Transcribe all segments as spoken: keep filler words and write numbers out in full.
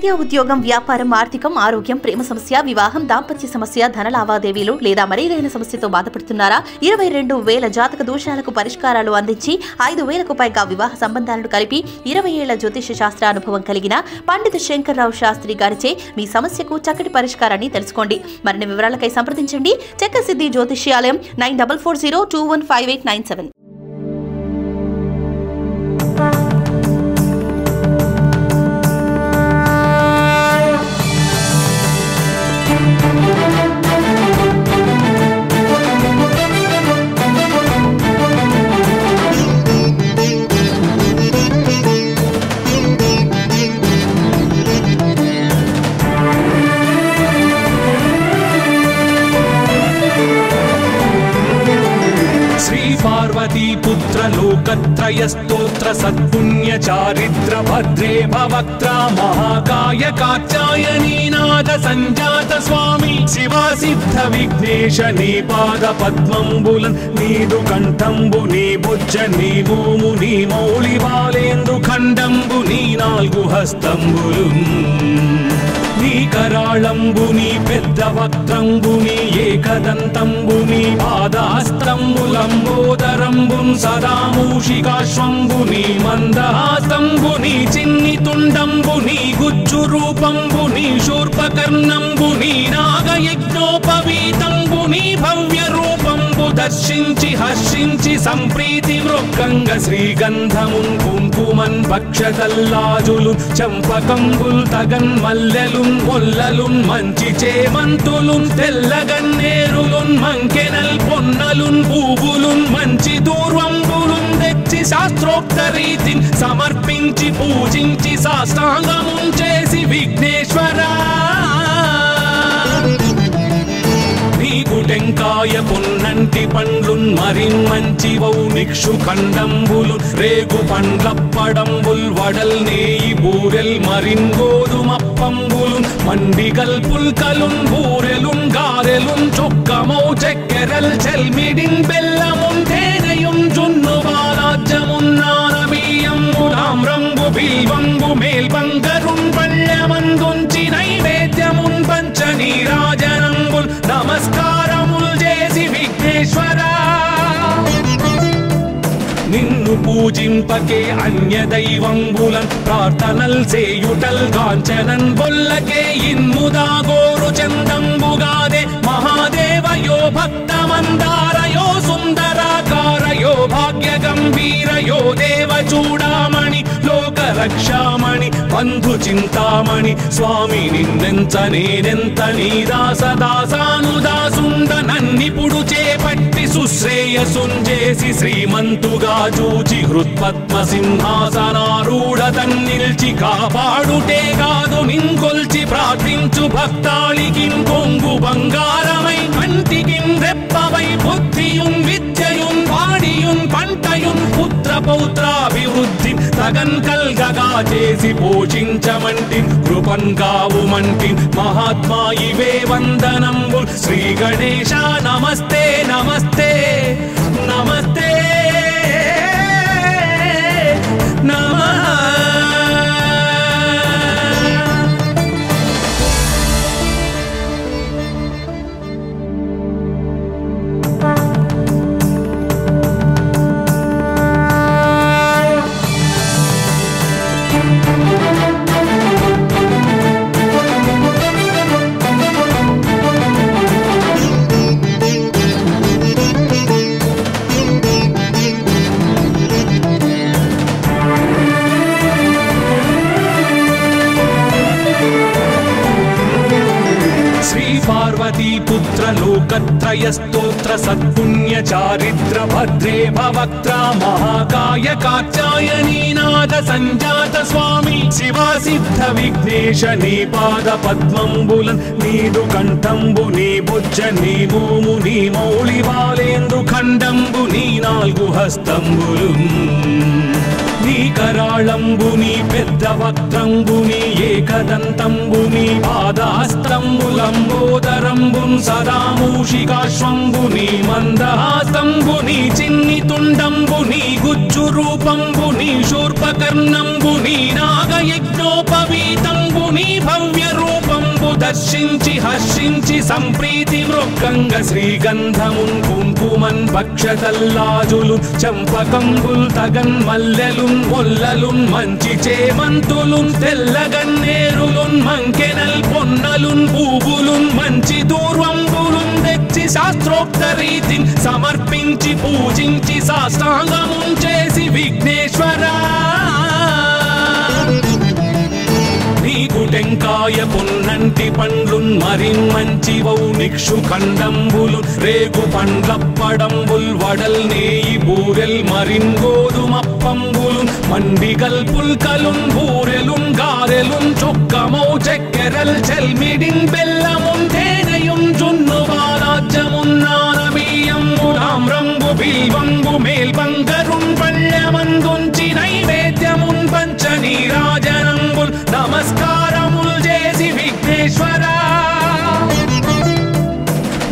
విద్య, ఉద్యోగం, వ్యాపారం, ఆర్థికం, ఆరోగ్యం, ప్రేమ సమస్య, వివాహం, దాంపత్య సమస్య, ధన లావాదేవీలు లేదా మరేదైనా సమస్యతో బాధపడుతున్నారా? ఇరవై రెండు వేల జాతక దోషాలకు పరిష్కారాలు అందించి ఐదు వేలకు పైగా వివాహ సంబంధాలను కలిపి ఇరవై ఏళ్ల జ్యోతిష శాస్త్ర అనుభవం కలిగిన పండిత శంకర్రావు శాస్త్రి గారిచే మీ సమస్యకు చక్కటి పరిష్కారాన్ని తెలుసుకోండి. మరిన్ని వివరాలకై సంప్రదించండి Chakrasiddhi Jyotishyalayam nine double four zero two one five eight nine seven. त्रयस्तोत्र सत्पुण्य चारित्र भद्रे भवक्त्रा महाकाय कात्यायनी नाद संजात स्वामी शिवा सिद्ध विघ्नेश नी पाद पद्मंबुलं नीदु कंठंबु नी भुज नी भूमु नी मौली बालेंदु खंडंबु नी नाल्गु हस्तंबुलुं నీ కరాళంబుని పెద్ద వక్త్రంబుని ఏకదంతంబుని పాదాస్త్రంబులంబోదరంబుం సదామూషికాశ్వంబుని మందహాస్తంబుని చిన్ని తుండంబుని గుజ్జు రూపంబుని శూర్పకర్ణంబుని నాగయజ్ఞోపవీతంబుని భవ్య రూపంబు దర్శించి హర్షించి సంప్రీతి వృక్కంగ శ్రీగంధమున్ కుంకుమన్ భక్షతల్లాజులు చంపకంబుల్ తగన్ మల్లెలు పొల్లలున్ మంచి చేమంతులున్ తెల్లగన్నేరులున్ మంకెనల్ పొన్నలున్ పూవులున్ మంచి దూర్వంబులున్ తెచ్చి శాస్త్రోక్త రీతిని సమర్పించి పూజించి సాష్టాంగమున్ చేసి విఘ్నేశ్వరా టెంకాయ పొన్నంటి పండ్లున్ మరిన్ మంచి వౌనిక్షు ఖండంబులు రేగు పండ్లప్పడంబుల్ వడల్ నేయి బూరెల్ మరిన్ గోధుమప్పంబులు మండిగల్ పుల్కలున్ బూరెలున్ గారెలున్ చొక్కమౌ చెక్కెరల్ చెల్మిడిన్ బెల్లమున్ తేనెయున్ జున్ను బాలాజ్యమున్ నానమీయంబు ఆమ్రంబు బిల్వంబు మేల్బంగరున్ పళ్ళమందుంచి నైవేద్యమున్ పంచనీరాజనంబుల్ నమస్కారం నిన్ను పూజింపకే అన్య దైవంబులన్ ప్రార్థనల్ చేయుటల్ కాంచనన్ బొల్లకే ఇన్ముదాగోరు చందంబుగాదే మహాదేవయో భక్తమందారయో సుందరాకారయో భాగ్య గంభీరయో దేవ చూడామణి లోక రక్షామణి బంధు చింతామణి స్వామి నిన్నెంత నేనెంత నీ దాస దాసానుదాసుండనన్నిపుడు చేపట్టి సుశ్రేయసుంజేసి శ్రీమంతుగా చూచి హృత్పద్మ సింహాసనారూఢతన్ నిల్చి కాపాడుటే కాదు నింకొల్చి ప్రార్థించు భక్తాళికిం కొంగు బంగారమై కంటికిం రెప్పవై బుద్ధియుం విద్యయుం వాణియుం పంటయుం పుత్ర పౌత్రాభివృద్ధి తగన్ కల్గగా చేసి పోషించమంటి కృపన్ కావుమంటి మహాత్మా ఇవే వందనంబు శ్రీ గణేశ నమస్తే నమస్తే నమస్తే నమః. త్రయస్తోత్ర సత్పుణ్య చారిత్ర భద్రే భవక్త్ర మహాకాయ కాత్యాయనీ నాద సంజాత స్వామి శివా సిద్ధ విఘ్నేశ నీ పాద పద్మంబులన్ నీదు కంఠంబు నీ భుజ నీ భూము నీ మౌళి బాలేందు ఖండంబు నీ నాల్గు హస్తంబులు నీ కరాళంబుని పెద్ద వక్త్రంబుని ఏక దంతంబుని పాదాస్తంబులంబోదరంబుం సదామూషికాశ్వంబుని మందహాస్తంబుని చిన్నితుండంబుని గుజ్జురూపంబుని శూర్పకర్ణంబుని నాగయజ్ఞోపవీతంబుని భవ్యరూపంబు దర్శించి హర్షించి సంప్రీతి వృక్కంగ శ్రీగంధమున్ కుంకుమన్ భక్షతల్లాజులు చంపకంబుల్ తగన్ మల్లెలున్ మొల్లలున్ మంచి చేమంతులున్ తెల్లగన్నేరులున్ మంకెనల్ పొన్నలున్ పూబులున్ మంచి దూర్వంబులున్ తెచ్చి శాస్త్రోక్త రీతిని సమర్పించి పూజించి సాష్టాంగమున్ చేసి విఘ్నేశ్వరా నీకు టెంకాయ పొన్నంటి పండ్లున్ మరి మంచివౌ నిక్షు ఖండంబులు రేగు పండ్లప్పడంబుల్ వడల్ నేయి బూరెల్ మరిన్ గోధుమప్పంబులు మండిగల్ పుల్కలున్ బూరెలున్ గారెలున్ చుక్కమౌ చెక్కెరల్ చెల్మిడిన్ బెల్లమున్ తేనెయున్ జున్ను బాలాజ్యమున్నానమీయంబు ఆమ్రంబు బిల్వంబు మేల్బంగరున్ పళ్ళమందుంచి నైవేద్యమున్ పంచనీరాజనంబుల్ నమస్కారముల్ చేసి విఘ్నేశ్వరా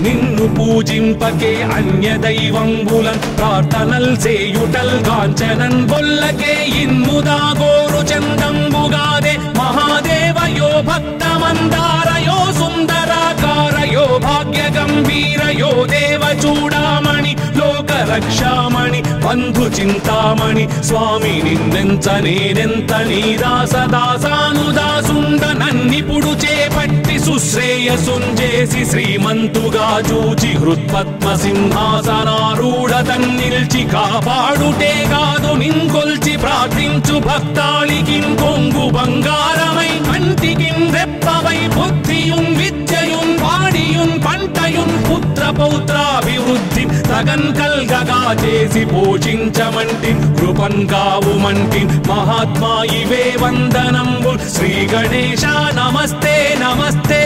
నిన్ను పూజింపకే అన్య దైవంబులన్ ప్రార్థనల్ సేయుటల్ గాంచనన్ బొల్లకే ఇన్ముదా గోరు చందంబుగాదే మహాదేవయో భక్తమందారయో సుందరాకారయో భాగ్య గంభీరయో దేవ చూడామణి లోకరక్షామణి బంధు చింతామణి స్వామి నిన్నెంత నేనెంత నీ దాసదాసానుదాసుండనన్నిపుడు చేపట్టి సుశ్రేయసున్ చేసి శ్రీమంతుగా చూచి హృత్పద్మ సింహాసనారూఢతన్ నిల్చి కాపాడుటే కాదు నింకొల్చి ప్రార్థించు భక్తాళికిం కొంగు బంగారమై కంటికిం రెప్పవై బుద్ధియుం విద్యయుం వాణియుం పంటయుం పుత్ర పౌత్రాభివృద్ధిం తగన్ కల్గగా చేసి పోషించమంటి కృపన్ కావుమంటి మహాత్మా ఇవే వందనంబు శ్రీ గణేశ నమస్తే నమస్తే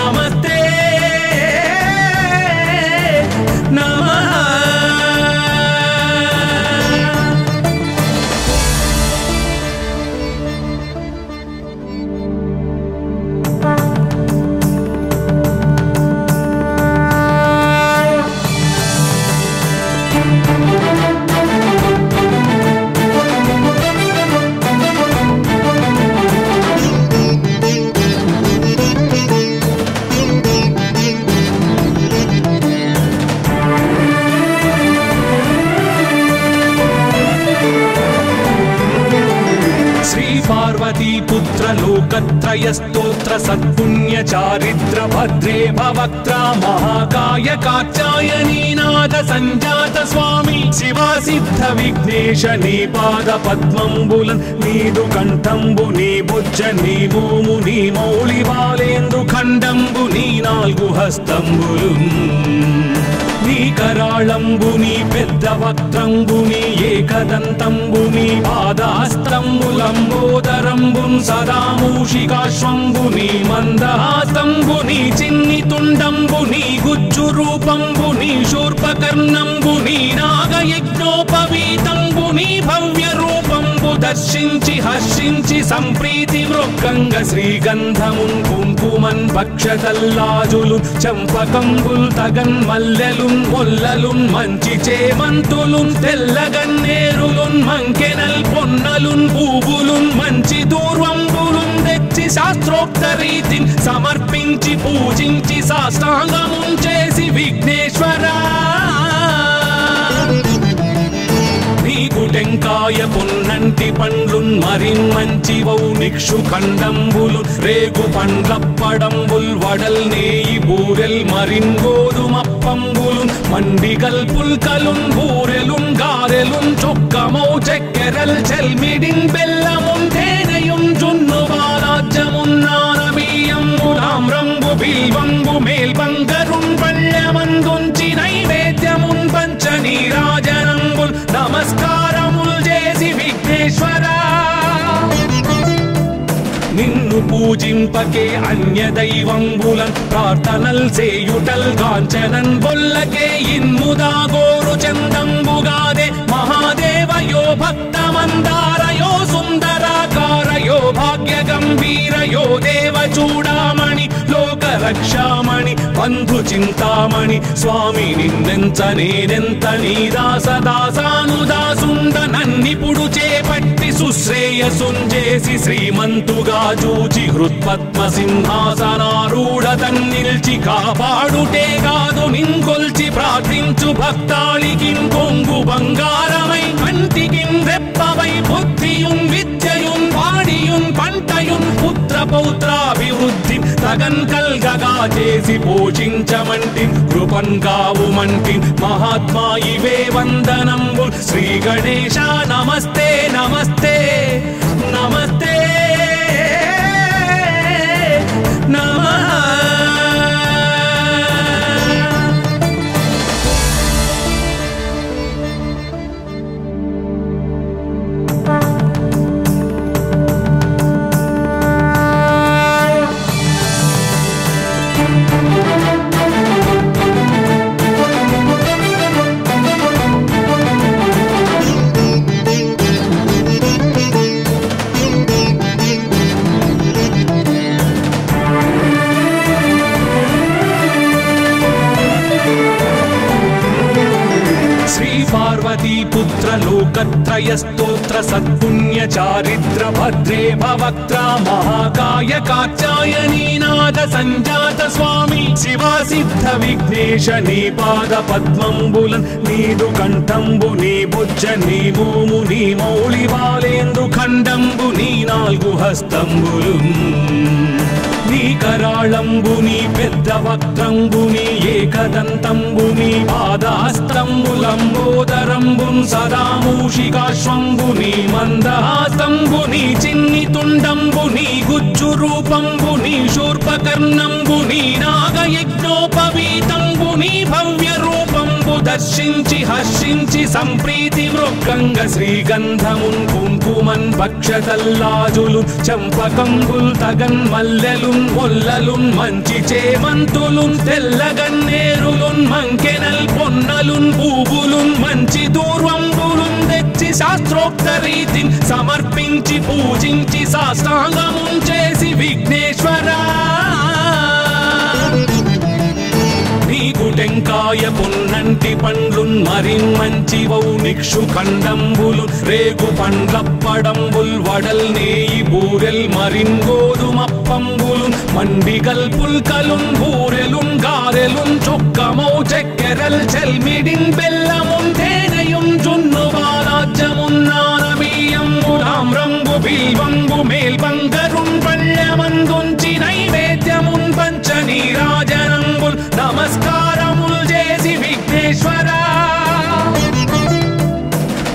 నమస్తే నమః. త్రయస్తోత్ర సత్పుణ్య చారిత్ర భద్రే భవక్త్ర మహాకాయ కాచాయనీ నాద సంజాత స్వామి శివ సిద్ధ విఘ్నేశ నీ పాద పద్మంబులన్ నీదు కంఠంబు నీ బుజ్జ నీ భూము నీ మౌళి బాలేందు ఖండంబు నీ నాలుగు హస్తంబులు నీ కరాళంబుని పెద్ద వక్త్రంబుని ఏకదంతంబుని పాదాస్తంబులంబోదరంబుం సదామూషికాశ్వంబుని మందహాస్తంబుని చిన్నితుండంబుని గుజ్జురూపంబుని శూర్పకర్ణంబుని నాగయజ్ఞోపవీతంబుని భవ్యరూపంబు దర్శించి హర్షించి సంప్రీతి వృక్కంగ శ్రీగంధమున్ కుంకుమన్ భక్షతల్లాజులు చంపకంబుల్ తగన్ మల్లెలున్ మొల్లలున్ మంచి చేమంతులున్ తెల్లగన్నేరులున్ మంకెనల్ పొన్నలున్ పూబులున్ మంచి దూర్వంబులున్ తెచ్చి శాస్త్రోక్త రీతిని సమర్పించి పూజించి సాష్టాంగమున్ చేసి విఘ్నేశ్వరా నీకు టెంకాయ పొన్నంటి పండ్లున్ మరి మంచివౌ నిక్షు ఖండంబులు రేగు పండ్లప్పడంబుల్ వడల్ నేయి బూరెల్ మరిన్ గోధుమప్పంబులు మండిగల్ పుల్కలున్ బూరెలున్ గారెలున్ చుక్కమౌ చెక్కెరల్ చెల్మిడిన్ బెల్లమున్ తేనెయున్ జున్ను బాలాజ్యమున్నానమీయంబు ఆమ్రంబు బిల్వంబు మేల్బంగరున్ పళ్ళమందుంచి నైవేద్యమున్ పంచనీరాజనంబుల్ నమస్కారముల్ చేసి విఘ్నేశ్వరా నిన్ను పూజింపకే అన్య దైవంబులన్ ప్రార్థనల్ సేయుటల్ గాంచనన్ బొల్లకే ఇన్ముదా గోరు చందంబుగాదే మహాదేవ यो भक्तमंदार यो सुंदराकार यो भाग्य गंभीर यो देव चूड़ामणि लोक रक्षामणि बंधु चिंतामणि स्वामी निंदेंत दास दासानुदासुंद नन्निपुडु चेपट्टि सुश्रेयसुंजेसी श्रीमंतुगा जूचि हृत्पद्म सिंहासनारूढ़ तन्निल्चि कापाडुटेगादु निंकोल्चि प्रार्थिंचु भक्तालिकिं कोंगु बंगारमै कंटिकिं रेप्पवै बुद्धियुं विद्ययुं वाणियुं पंटयुं पुत्र पौत्राभिवृद्धि तगन कलगगा चेसी पूजिंचमंटिं कृपं गावुमंटिं महात्मा इवे वंदनंबु श्री गणेशा नमस्ते नमस्ते नमस्ते नमः। लोकत्रयस्तोत्र सत्पुण्य चारित्र भद्रे भवक्त्रा महाकाय कात्यायनी नाद संजात स्वामी शिवा सिद्ध विघ्नेश नी पाद पद्मंबुलं नीदु कंठंबु नी भुज नी भूमु नी मौली बालेंदु खंडंबु नी नाल्गु हस्తంబులు నీ కరాళంబు నీ పెద్ద వక్త్రంబు నీ ఏకదంతంబు నీ పాదాస్తంబులంబోదరంబుం సదా మూషికాశ్వంబు నీ మందహాసంబు నీ చిన్ని తుండంబు నీ గుజ్జు రూపంబు నీ శూర్పకర్ణంబు నీ నాగయజ్ఞోపవీతంబు నీ భవ్య రూపంబు దర్శించి హర్షించి సంప్రీతి మృగంగ శ్రీగంధముం కుంకుమన్ భక్షతల్లాజులు చంపకంబుల్ తగన్ మల్లెలు పొల్లలున్ మంచి చేమంతులున్ తెల్లగన్నేరులున్ మంకెనల్ పొన్నలున్ పూవులున్ మంచి దూర్వంబులున్ తెచ్చి శాస్త్రోక్త రీతిని సమర్పించి పూజించి సాష్టాంగమున్ చేసి విఘ్నేశ్వరా నీకు టెంకాయ పొన్నంటి పండ్లున్ మరి మంచివౌ నిక్షు ఖండంబులు రేగు పండ్లప్పడంబుల్ వడల్ నేయి బూరెల్ మరిన్ గోధుమప్పంబులు మండిగల్ పుల్కలున్ బూరెలున్ గారెలున్ చుక్కమౌ చెక్కెరల్ చెల్మిడిన్ బెల్లమున్ తేనెయున్ జున్ను వారాజ్యమున్నారమీయంబు ఆమ్రంబు బిల్వంబు మేల్బంగరున్ పళ్ళమందుంచి నైవేద్యమున్ పంచనీరాజనంబుల్ నమస్కారముల్ చేసి విఘ్నేశ్వరా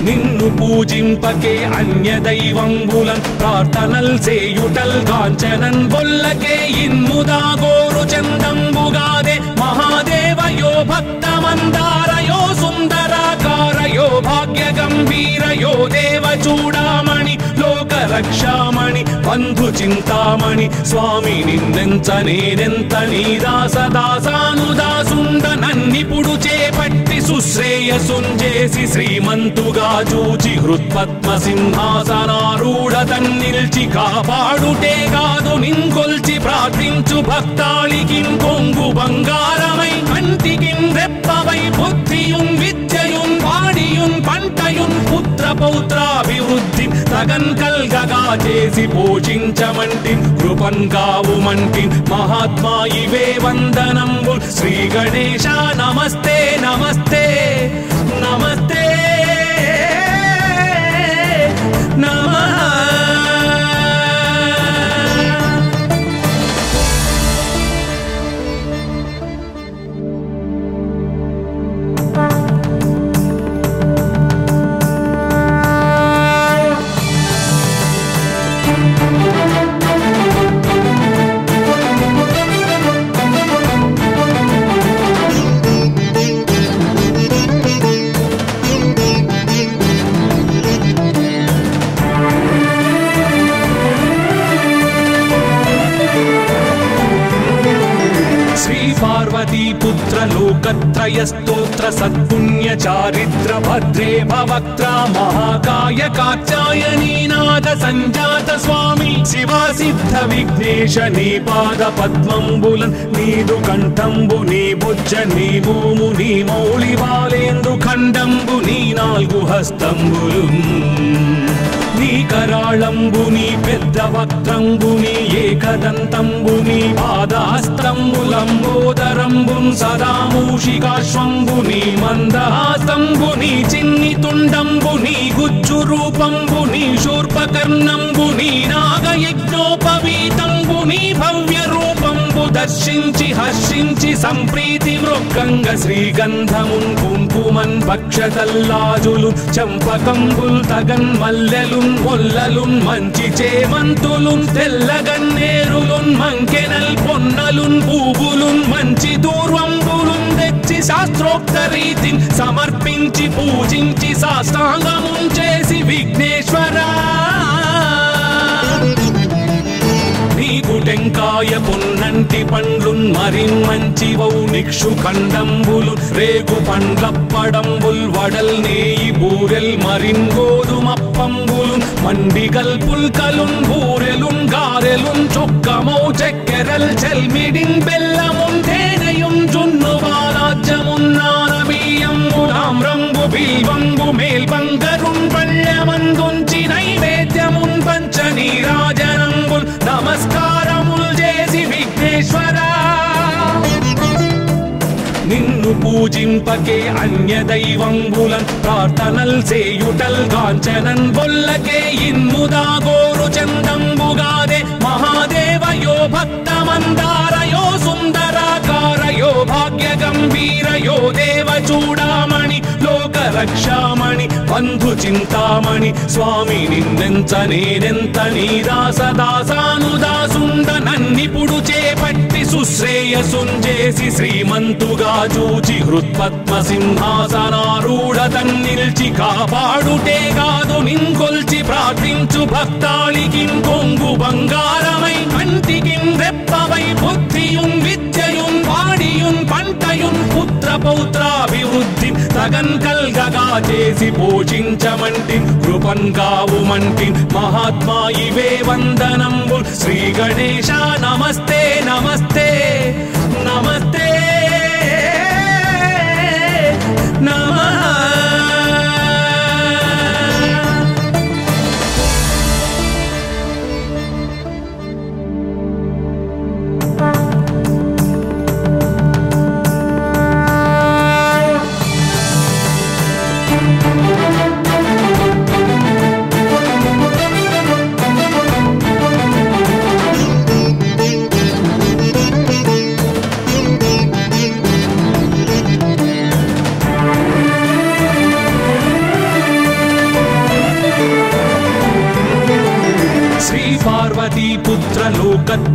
నిన్ను పూజింపకే అన్య దైవంబులన్ ప్రార్థనల్ చేయుటల్ గాంచనన్ బొల్లకే ఇన్ముదా గోరు చందంబుగాదే మహాదేవ యో భక్తమందార యో సుందరాకార యో భాగ్య గంభీర యో దేవ చూడామణి లోక రక్షామణి బంధు చింతామణి స్వామి నిందెంత నేనెంత నీ దాస దాసానుదాసుంద నన్నిపుడు చేపట్టి సుశ్రేయసుంజేసి శ్రీమంతుగా జూచి హృత్పద్మ సింహాసనారూఢ తన్నిల్చి కాపాడుటేగాదు నింకొల్చి ప్రార్థించు భక్తాళికిం కొంగు బంగారమై కంటికిం రెప్పవై బుద్ధియుం విద్యయుం వాణియుం పంటయుం పుత్ర పౌత్రాభివృద్ధిం తగన్ కల్గగా చేసి పూజించమంటిం కృపం గావుమంటిం మహాత్మా ఇవే వందనంబు శ్రీ గణేశ నమస్తే నమస్తే నమస్తే నమః। స్తోత్ర सत्पुण्य चारित्र भद्रे भवक्त्रा महाकाय कात्यायनीनाद संजात स्वामी शिवा सिद्ध विघ्नेश नी पाद पद्मंबुलं नीदु कंठंबु नी भुज नी भूमु नी मौली बालेंदु खंडंबु नी नाल्गु हस्तंबुलुं नी कराळंबु नी पेद्द वक्त्रंबु नी एकदंतंबु नी पादहस्तंबु लंबोदरंबुं सदा मूषिकाश्वंबु नी मंदहस्तंबु नी चिन्नितुंडंबु नी गुज्जुरूपंबु नी शूर्पकर्णंबु नी नागयज्ञोपवीतंबु नी भव्यरूपंबु दर्शिंचि हर्षिंचि संप्रीति मृक्कंग श्रीगंधमुं कुंकुमं भक्षतल्लाजुलु चंपकंबुल तगन्मल्लेलु मुल्ललुन मंचि चेमंतुलुन तेल्लगन्नेरुलुन मंकेनल पोन्नलुन पूबुलुन मंचि दूर्वंबुलुन देच्चि शास्त्रोक्त रीतिं समर्पिंचि पूजिंचि साष्टांगमुं चेसि विघ्नेश्वरा టెంకాయ పొన్నంటి పండ్లున్ మరిన్ మంచివవు నిక్షు ఖండంబులు రేగు పండ్లప్పడంబుల్ వడల్ నేయి బూరెల్ మరిన్ గోధుమప్పంబులు మండిగల్ పుల్కలున్ బూరెలున్ గారెలున్ చొక్కమౌ చెక్కెరల్ చెల్మిడిన్ బెల్లమున్ తేనెయున్ జున్ను బాలాజ్యమున్ నానబీయంబుల్ ఆమ్రంబు బిల్వంబు మేల్బంగరున్ పళ్ళమందుంచి నైవేద్యమున్ పంచనీరాజనంబుల్ నమస్కారం నిన్ను పూజింపకే అన్య దైవంబులం ప్రార్థనల్ చేయుటల్ గాంచనన్ బొల్లకే ఇన్ముదా గోరు చందంబుగాదే మహాదేవయో భక్తమందారయో సుందరాకారయో భాగ్య గంభీరయో దేవ చూడామణి లోక రక్షామణి బంధు చింతామణి స్వామి నిన్నెంత నేనెంత నీ దాస దాసానుదాసుండ నన్నిపుడు చేపట్టి సుశ్రేయసుంజేసి శ్రీమంతుగా చూచి హృత్పద్మ సింహాసనారూఢ తన్నిల్చి కాపాడుటే కాదు నింకొల్చి ప్రార్థించు భక్తాళికి కొంగు బంగారమై కంటికి రెప్పవై బుద్ధియుం విద్యయుం వాడియుం పంటయుం పుత్ర పౌత్రాభివృద్ధి తగన్ కల్గగా చేసి పూజించమంటి కృపం కావుమంటి మహాత్మా ఇవే వందనంబు శ్రీ గణేశ నమస్తే నమస్తే నమస్తే నమః.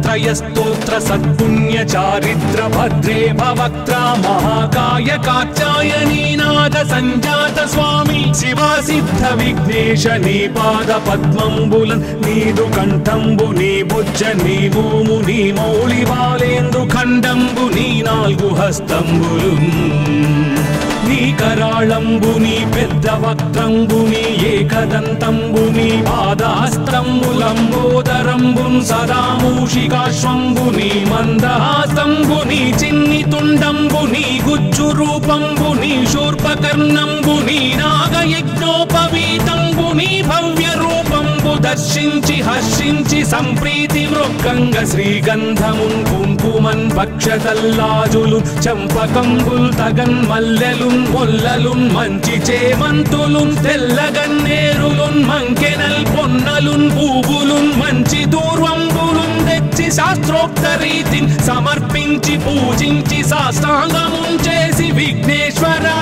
त्रयस्तोत्र सत्पुण्य चारित्र भद्रे भवक्त्रा महाकाय कात्यायनीनाद संजात स्वामी शिवा सिद्ध विघ्नेश नी पाद पद्मंबुलं नीदु कंठंबु नी भुज नी भूमु नी मौली बालेंदु खंडंबु नी नाल्गु हस्तंबुलं నీ కరాళంబు నీ పెద్ద వక్త్రంబు నీ ఏకదంతంబు నీ పాదహస్తంబు లంబోదరంబు సదా మూషికాశ్వంబు నీ మందహస్తంబు నీ చిన్నితుండంబు నీ గుజ్జురూపంబు నీ శూర్పకర్ణంబు నీ నాగయజ్ఞోపవీతంబు నీ భవ్యరూపంబు దర్శించి హర్షించి సంప్రీతి మృక్కంగ శ్రీగంధమున్ కుంకుమన్ భక్షతల్లాజులు చంపకంబుల్ తగన్మల్లెలున్ పొల్లలున్ మంచి చేమంతులున్ తెల్లగన్నేరులున్ మంకెనల్ పొన్నలున్ పూబులున్ మంచి దూర్వంబులున్ తెచ్చి శాస్త్రోక్త రీతిని సమర్పించి పూజించి సాష్టాంగముం చేసి విఘ్నేశ్వరా.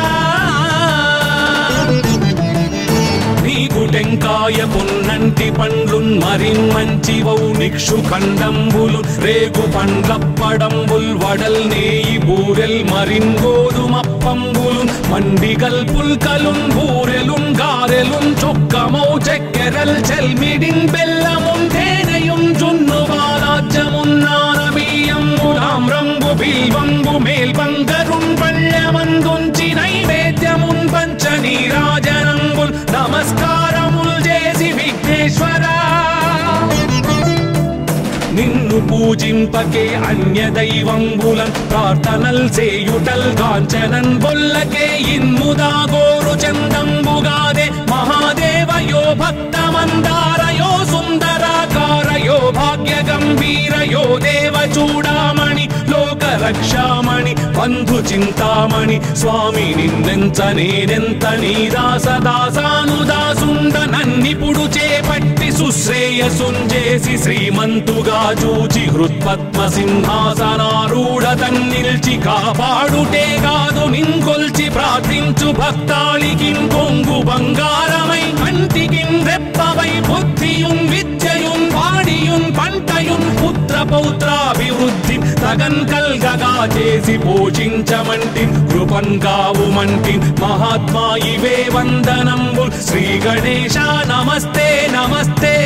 నీకు టెంకాయ పొన్నంటి పండ్లున్ మరిన్ మంచివవు నిక్షు ఖండంబులు రేగు పండ్లప్పడంబుల్ వడల్ నేయి బూరెల్ మరిన్ గోధుమప్పంబులు మండిగల్ పుల్కలున్ బూరెలున్ గారెలున్ చొక్కమౌ చెక్కెరల్ చెల్మిడిన్ బెల్లమున్ తేనెయుం జున్ను బాలాజ్యమున్ నానబీయంబుల్ ఆమ్రంబు బిల్వంబు మేల్బంగరున్ పళ్ళమందుంచి నైవేద్యమున్ నిన్ను పూజింపకే అన్య దైవంబులన్ ప్రార్థనల్ చేయుటల్ గాంచనన్ బొల్లకే ఇన్ముదా గోరు చందంబుగాదే మహాదేవయో భక్తమందారయో సుందరాకారయో భాగ్య గంభీరయో దేవ చూడామణి లోక రక్షామణి బంధు చింతామణి స్వామి నిన్నెంత నేనెంత నీ దాస దాసానుదాసుండనన్నిపుడు చేపట్టి సుశ్రేయసుంజేసి శ్రీమంతుగా చూచి హృత్పద్మ సింహాసనారూఢ తన్నిల్చి కాపాడుటే కాదు నింకొల్చి ప్రార్థించు భక్తాళికి కొంగు బంగారమై కంటికిం రెప్పవై బుద్ధియుం విద్యయుం వాణియుం పంటయుం పుత్ర పౌత్రాభివృద్ధి తగన్ కల్గగా చేసి పూజించమంటి కృపన్ కావుమంటి మహాత్మా ఇవే వందనంబుల్ శ్రీ గణేశ నమస్తే నమస్తే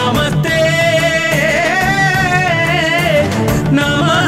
నమస్తే నమః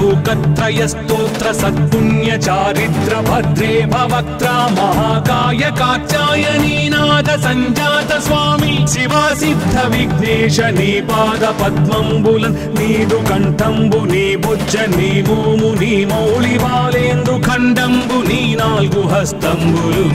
लोकत्रय स्तोत्र सत्पुण्य चारित्र भद्रे भवक्त्रा महाकाय कात्यायनी नाद संजात स्वामी शिवा सिद्ध विघ्नेश नी पाद पद्मंबुलन नीदु कंठंबु नी भुज नी भूमु नी मौली बालेंदु खंडंबु नी नाल्गु हस्తంబులు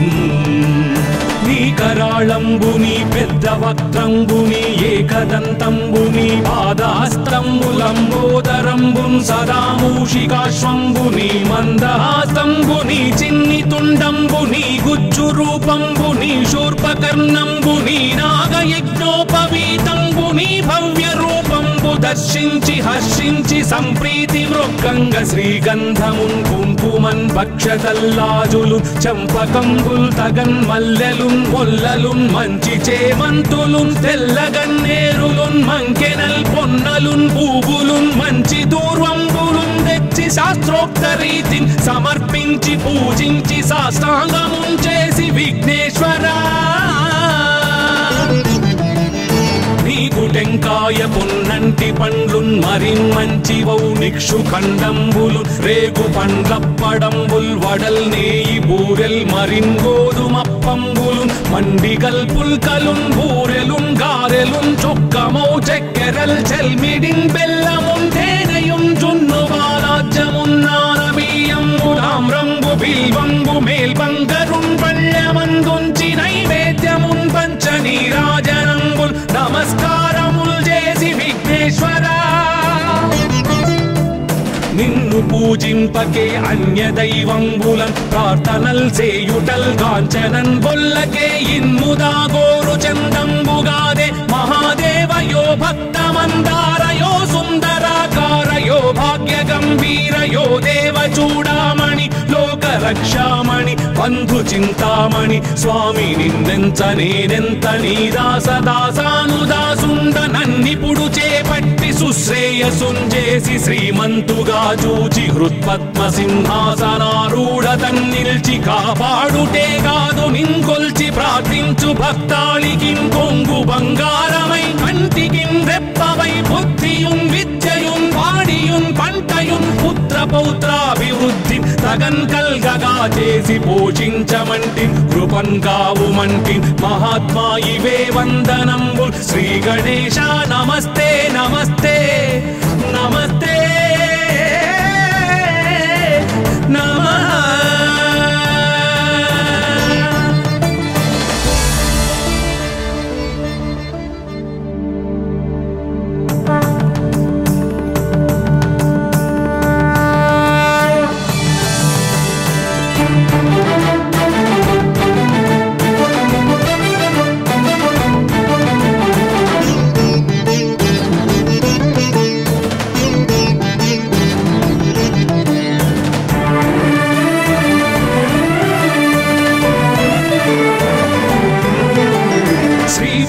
నీ కరాళంబుని పెద్ద వక్త్రంబుని ఏకదంతంబుని పాదాస్తంబులంబోదరంబున్ సదామూషికాశ్వంబుని మందహాస్తంబుని చిన్ని తుండంబుని గుజ్జు రూపంబుని శూర్పకర్ణంబుని నాగయజ్ఞోపవీతంబుని భవ్య రూపంబు దర్శించి హర్షించి సంప్రీతి మృక్కంగ శ్రీగంధమున్ కుంకుమన్ భక్షతల్లాజులు చంపకంబుల్ తగన్ మల్లెలు పొల్లలుం మంచి చేమంతులుం తెల్లగన్నేరులుం మంకెనల్ పొన్నలుం పూవులుం మంచి దూర్వంబులుం తెచ్చి శాస్త్రోక్త రీతిని సమర్పించి పూజించి సాష్టాంగముం చేసి విఘ్నేశ్వరా టెంకాయ పొన్నంటి పండ్లున్ మరిన్ మంచివౌ నిక్షు ఖండంబులు రేగు పండ్లప్పడంబుల్ వడల్ నేయి బూరెల్ మరిన్ గోధుమప్పంబులు మండిగల్ పుల్కలున్ బూరెలున్ గారెలున్ చొక్కమౌ చెక్కెరల్ చెల్మిడిన్ బెల్లమున్ తేనెయున్ జున్నువాలాజ్యమున్ నానబీయంబుల్ ఆమ్రంబు బిల్వంబు మేల్బంగరున్ పళ్ళమందుంచి నైవేద్యమున్ పంచనీరాజనంబుల్ నమస్కారం నిన్ను పూజింపకే అన్య దైవంబులన్ ప్రార్థనల్ చేయుటల్ గాంచనన్ బొల్లకే ఇన్ముదా గోరు చందంబుగాదే మహాదేవయో భక్తమందారయో సుందరాకారయో భాగ్య గంభీరయో దేవ చూడామణి లోక రక్షామణి బంధు చింతామణి స్వామి నిన్నెంత నేనెంత నీ దాస దాసానుదాసుండనన్నిపుడు చేపట్టి సుశ్రేయసుంజేసి శ్రీమంతుగా చూచి హృత్పద్మ సింహాసనారూఢ తన్నిల్చి కాపాడుటే కాదు నింకొల్చి ప్రార్థించు భక్తాళికి కొంగు బంగారమై కంటికిం రెప్పవై బుద్ధియుం విద్యయుం వాణియుం పంటయుం పుత్ర పౌత్రాభివృద్ధి తగన్ కల్గగా చేసి పూజించమంటి కృపన్ కావుమంటి మహాత్మా ఇవే వందనంబుల్ శ్రీ గణేశ నమస్తే నమస్తే నమస్తే నమః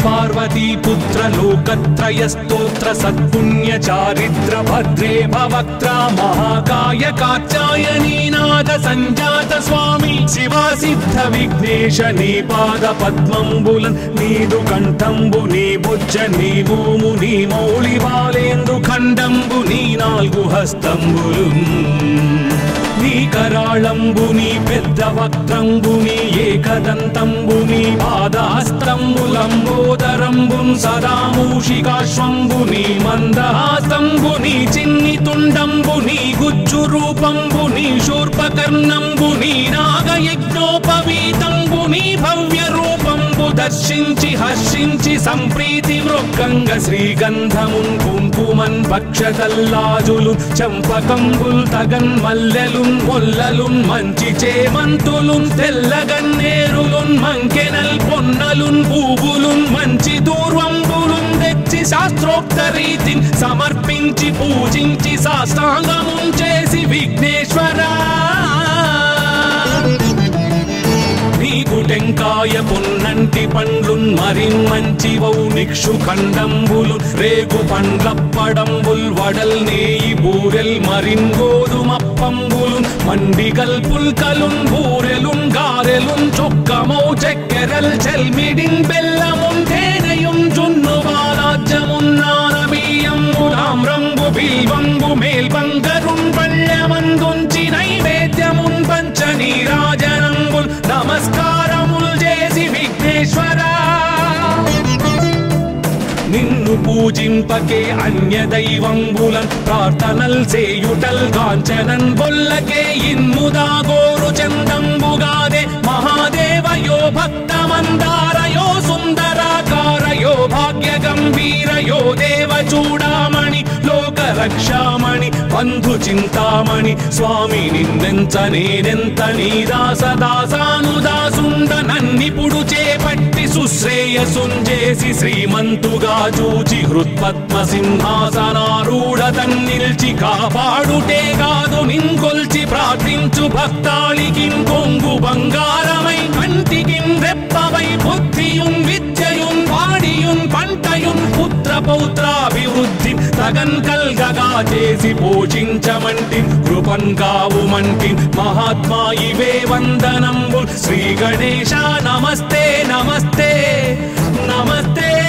पार्वती पुत्र लोकत्रय स्तोत्र सत्पुण्य चारित्र भद्रे भवक्त्रा महाकाय कात्यायनी नाद संजात स्वामी शिवा सिद्ध विघ्नेश नी पाद पद्मंबुलं नीदु कंठंबु नी भुज नी भूमु नी मौली बालेंदु खंडंबु नी नाल्गु हस्తంబులు నీ కరాళంబు నీ పెద్ద వక్త్రంబు నీ ఏకదంతంబు నీ పాదహస్తంబులంబోదరంబుం సదామూషికాశ్వంబు నీ మందహాసంబు నీ చిన్నితుండంబు నీ గుచ్చు రూపంబు నీ శూర్పకర్ణంబు నీ నాగయజ్ఞోపవీతంబు నీ భవ్య రూపంబు దర్శించి హర్షించి సంప్రీతి వృక్కంగ శ్రీగంధమున్ కుంకుమన్ భక్షతల్లాజులు చంపకంబుల్ తగన్ మల్లెలున్ పొల్లలున్ మంచి చేమంతులున్ తెల్లగన్నేరులున్ మంకెనల్ పొన్నలున్ పూబులున్ మంచి దూర్వంబులున్ తెచ్చి శాస్త్రోక్త రీతిని సమర్పించి పూజించి సాష్టాంగమున్ చేసి విఘ్నేశ్వరా నీకు టెంకాయ పొన్నంటి పండ్లున్ మరి మంచివౌ నిక్షు ఖండంబులు రేగు పండ్లప్పడంబుల్ వడల్ నేయి బూరెల్ మరిన్ గోధుమప్పంబులు మండిగల్ పుల్కలున్ బూరెలున్ గారెలున్ చొక్కమౌ చెక్కెరల్ చెల్మిడిన్ బెల్లమున్ తేనెయున్ జున్ను వారాజ్యమున్ నానబీయంబు ఆమ్రంబు బిల్వంబు మేల్బంగరున్ పళ్ళమందుంచి నైవేద్యమున్ పంచనీ రాజనంబుల్ నమస్కారముల్ చేసి విఘ్నేశ్వరా నిన్ను పూజింపకే అన్య దైవంబులన్ ప్రార్థనల్ చేయుటల్ గాంచనన్ బొల్లకే ఇన్ముదా గోరు చందంబుగాదే మహాదేవయో భక్తమందారయో సుందరాకారయో భాగ్య గంభీరయో దేవ చూడామణి లోక రక్షామణి బంధు చింతామణి స్వామి నిందెంత నేనెంత నీ దాస దాసానుదాసుండనన్నిపుడు చేపట్టి సుశ్రేయసుంజేసి శ్రీమంతుగా చూచి హృత్పద్మ సింహాసనారూఢతన్ నిల్చి కాపాడుటే కాదు నింకొల్చి ప్రార్థించు భక్తాళికిం కొంగు బంగారమై కంటికిం రెప్పవై బుద్ధియుం విద్యయుం వాడియుం పంటయుం పుత్ర పౌత్రాభివృద్ధి తగన్ కల్గగా చేసి పూజించమంటి కృపన్ కావుమంటి మహాత్మా ఇవే వందనంబుల్ శ్రీ గణేశ నమస్తే నమస్తే నమస్తే